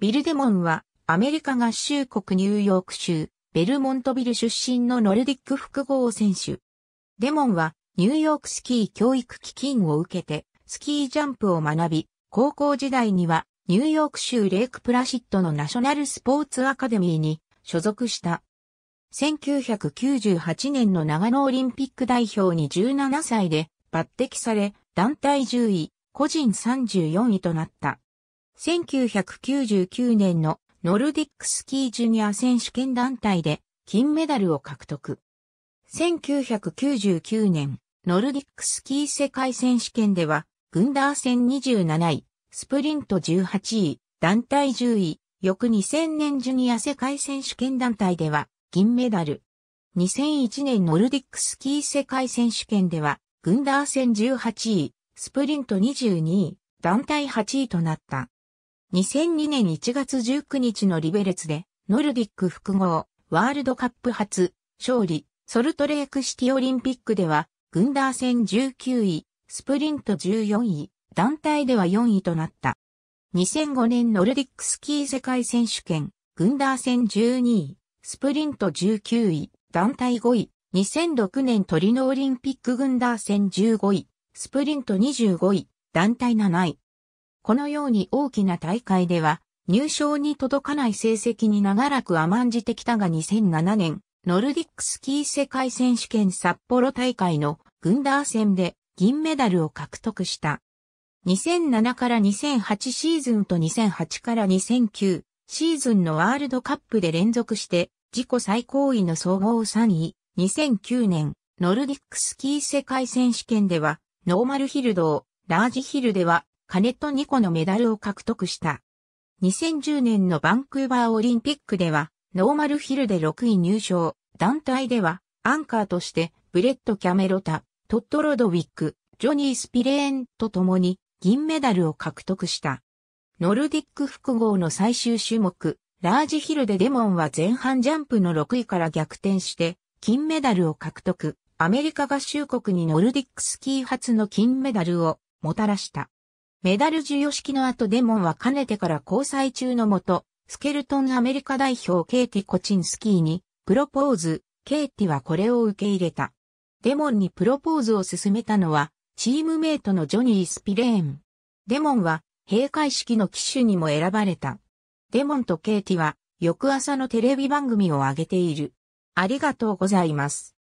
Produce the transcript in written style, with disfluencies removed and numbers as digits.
ビルデモンはアメリカ合衆国ニューヨーク州ベルモントビル出身のノルディック複合選手。デモンはニューヨークスキー教育基金を受けてスキージャンプを学び、高校時代にはニューヨーク州レイクプラシッドのナショナルスポーツアカデミーに所属した。1998年の長野オリンピック代表に17歳で抜擢され、団体10位、個人34位となった。1999年のノルディックスキージュニア選手権団体で金メダルを獲得。1999年、ノルディックスキー世界選手権では、グンダー戦27位、スプリント18位、団体10位、翌2000年ジュニア世界選手権団体では、銀メダル。2001年ノルディックスキー世界選手権では、グンダー戦18位、スプリント22位、団体8位となった。2002年1月19日のリベレツで、ノルディック複合、ワールドカップ初、勝利、ソルトレークシティオリンピックでは、グンダー戦19位、スプリント14位、団体では4位となった。2005年ノルディックスキー世界選手権、グンダー戦12位、スプリント19位、団体5位、2006年トリノオリンピックグンダー戦15位、スプリント25位、団体7位。このように大きな大会では入賞に届かない成績に長らく甘んじてきたが2007年、ノルディックスキー世界選手権札幌大会のグンダー戦で銀メダルを獲得した。2007から2008シーズンと2008から2009シーズンのワールドカップで連続して自己最高位の総合3位、2009年ノルディックスキー世界選手権ではノーマルヒル同ラージヒルでは金と2個のメダルを獲得した。2010年のバンクーバーオリンピックではノーマルヒルで6位入賞、団体ではアンカーとしてブレット・キャメロタ、トッド・ロドウィック、ジョニー・スピレーンと共に銀メダルを獲得した。ノルディック複合の最終種目、ラージヒルでデモンは前半ジャンプの6位から逆転して、金メダルを獲得、アメリカ合衆国にノルディックスキー初の金メダルをもたらした。メダル授与式の後デモンはかねてから交際中のもと、スケルトンアメリカ代表ケイティ・コチンスキーにプロポーズ、ケイティはこれを受け入れた。デモンにプロポーズを勧めたのは、チームメイトのジョニー・スピレーン。デモンは閉会式の旗手にも選ばれた。デモンとケイティは翌朝のテレビ番組を挙げている。ありがとうございます。